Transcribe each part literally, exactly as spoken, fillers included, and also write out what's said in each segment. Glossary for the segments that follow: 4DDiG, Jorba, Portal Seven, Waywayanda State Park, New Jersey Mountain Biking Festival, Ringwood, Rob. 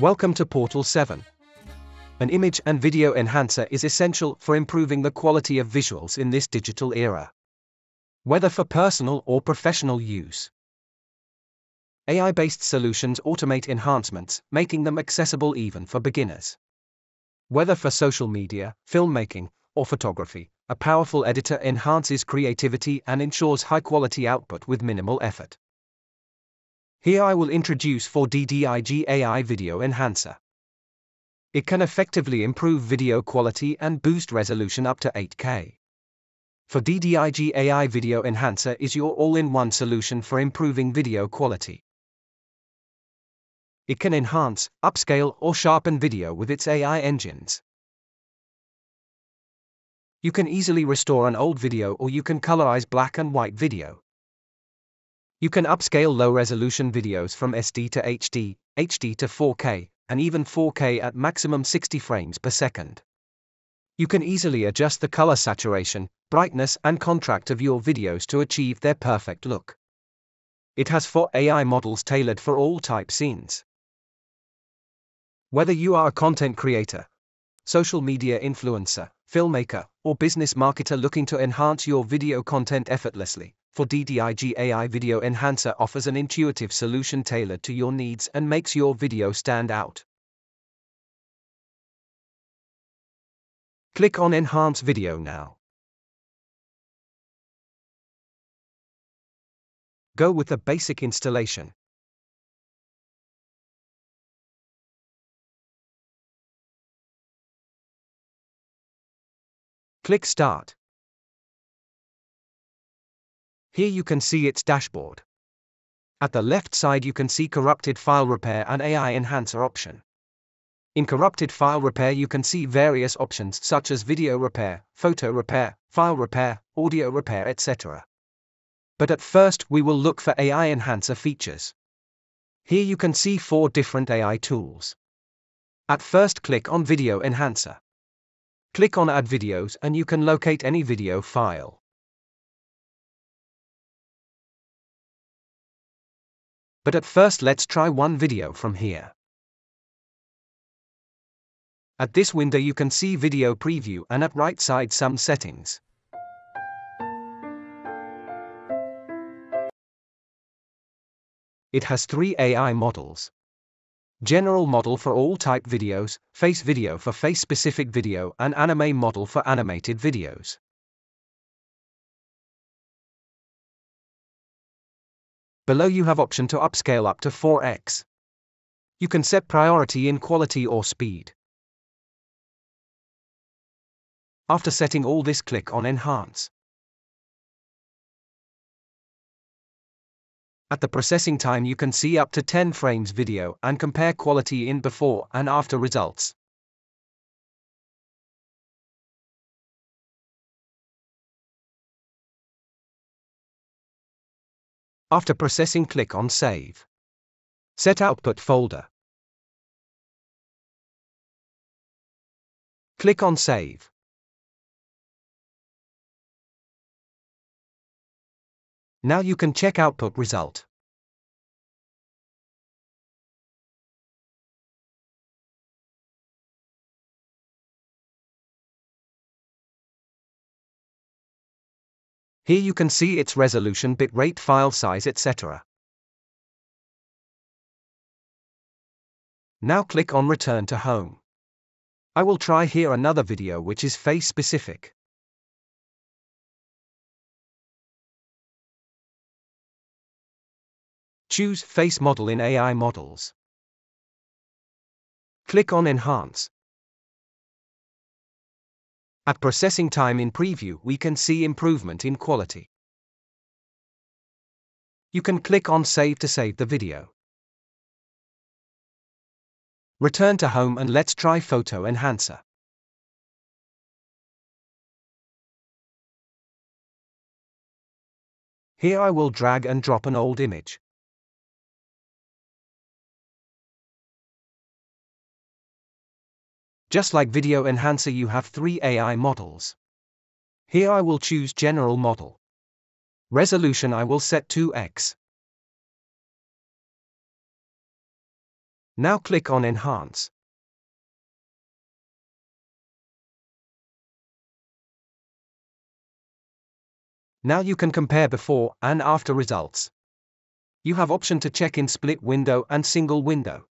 Welcome to Portal Seven. An image and video enhancer is essential for improving the quality of visuals in this digital era, whether for personal or professional use. A I-based solutions automate enhancements, making them accessible even for beginners. Whether for social media, filmmaking, or photography, a powerful editor enhances creativity and ensures high-quality output with minimal effort. Here I will introduce four D D I G A I Video Enhancer. It can effectively improve video quality and boost resolution up to eight K. four D D I G A I Video Enhancer is your all-in-one solution for improving video quality. It can enhance, upscale, or sharpen video with its A I engines. You can easily restore an old video, or you can colorize black and white video. You can upscale low-resolution videos from S D to H D, H D to four K, and even four K at maximum sixty frames per second. You can easily adjust the color saturation, brightness, and contrast of your videos to achieve their perfect look. It has four A I models tailored for all type scenes. Whether you are a content creator, social media influencer, filmmaker, or business marketer looking to enhance your video content effortlessly, four D D I G A I Video Enhancer offers an intuitive solution tailored to your needs and makes your video stand out. Click on Enhance Video now. Go with the basic installation. Click Start. Here you can see its dashboard. At the left side you can see Corrupted File Repair and A I Enhancer option. In Corrupted File Repair you can see various options such as video repair, photo repair, file repair, audio repair, et cetera. But at first we will look for A I Enhancer features. Here you can see four different A I tools. At first click on Video Enhancer. Click on Add Videos and you can locate any video file. But at first let's try one video from here. At this window you can see video preview and at right side some settings. It has three A I models. General model for all type videos, face video for face specific video, and anime model for animated videos. Below you have option to upscale up to four X. You can set priority in quality or speed. After setting all this, click on Enhance. At the processing time you can see up to ten frames video and compare quality in before and after results. After processing, click on Save. Set Output Folder. Click on Save. Now you can check output result. Here you can see its resolution, bitrate, file size, et cetera. Now click on Return to Home. I will try here another video which is face specific. Choose Face Model in A I Models. Click on Enhance. At processing time in preview we can see improvement in quality. You can click on Save to save the video. Return to home and let's try Photo Enhancer. Here I will drag and drop an old image. Just like Video Enhancer, you have three A I models. Here I will choose General Model. Resolution I will set two X. Now click on Enhance. Now you can compare before and after results. You have option to check in split window and single window.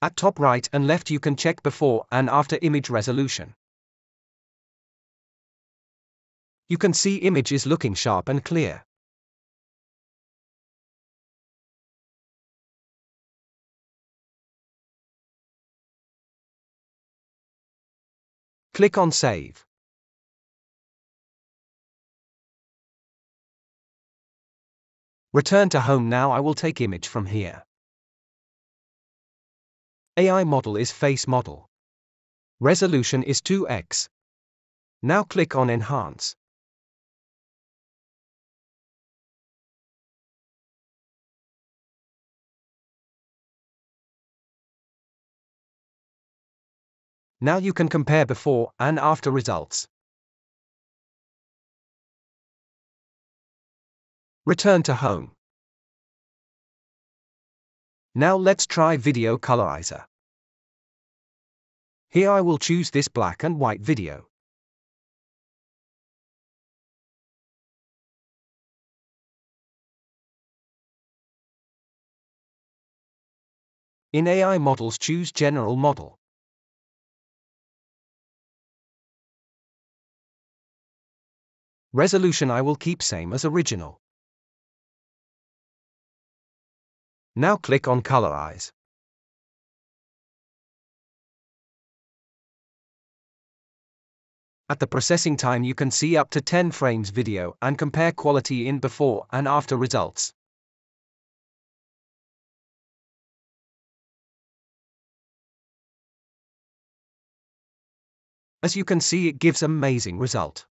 At top right and left you can check before and after image resolution. You can see image is looking sharp and clear. Click on Save. Return to home. Now I will take image from here. A I model is face model. Resolution is two X. Now click on Enhance. Now you can compare before and after results. Return to home. Now let's try video colorizer. Here I will choose this black and white video. In A I models, choose General Model. Resolution I will keep same as original. Now click on Colorize. At the processing time you can see up to ten frames video and compare quality in before and after results. As you can see, it gives amazing result.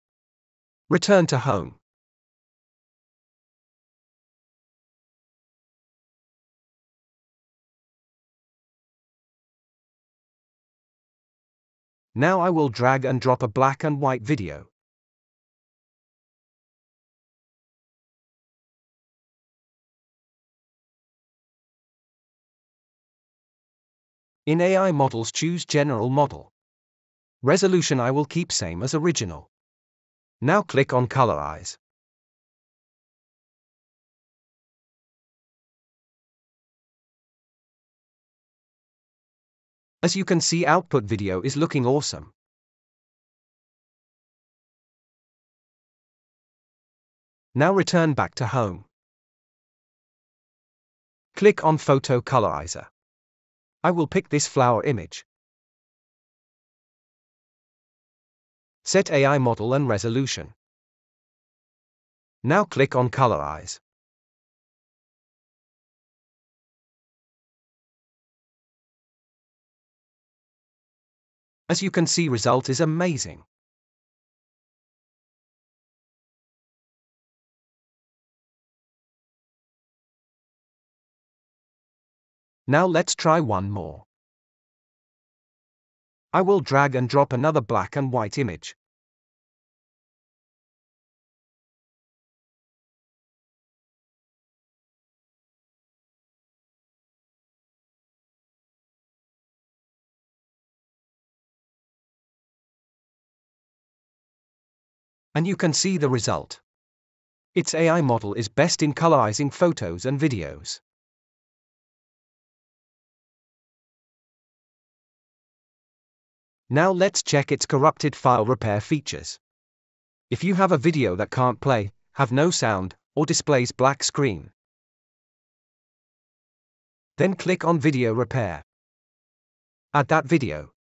Return to home. Now I will drag and drop a black and white video. In A I models, choose General Model. Resolution I will keep same as original. Now click on Colorize. As you can see, output video is looking awesome. Now return back to home. Click on Photo Colorizer. I will pick this flower image. Set A I model and resolution. Now click on Colorize. As you can see, result is amazing. Now let's try one more. I will drag and drop another black and white image. And you can see the result. Its A I model is best in colorizing photos and videos. Now let's check its corrupted file repair features. If you have a video that can't play, have no sound, or displays black screen, then click on Video Repair. Add that video.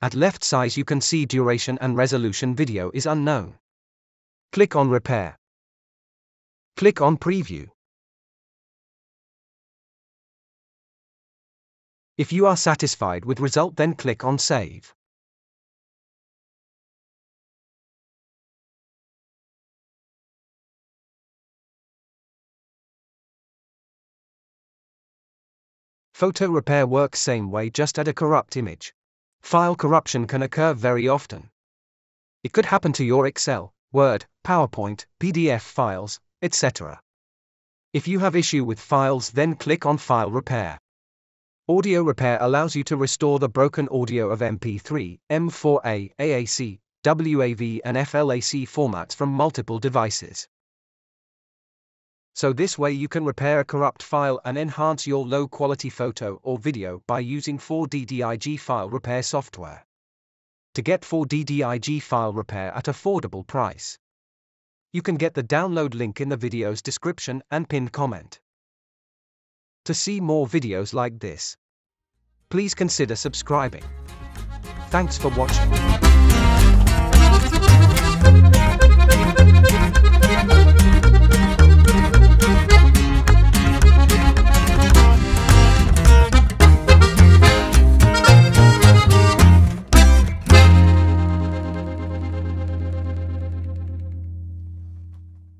At left size you can see duration and resolution video is unknown. Click on Repair. Click on Preview. If you are satisfied with result, then click on Save. Photo repair works same way, just add a corrupt image. File corruption can occur very often. It could happen to your Excel, Word, PowerPoint, P D F files, et cetera If you have issue with files, then click on File Repair. Audio Repair allows you to restore the broken audio of M P three, M four A, A A C, W A V and FLAC formats from multiple devices. So this way you can repair a corrupt file and enhance your low-quality photo or video by using four D D I G file repair software. To get four D D I G file repair at affordable price, you can get the download link in the video's description and pinned comment. To see more videos like this, please consider subscribing. Thanks for watching.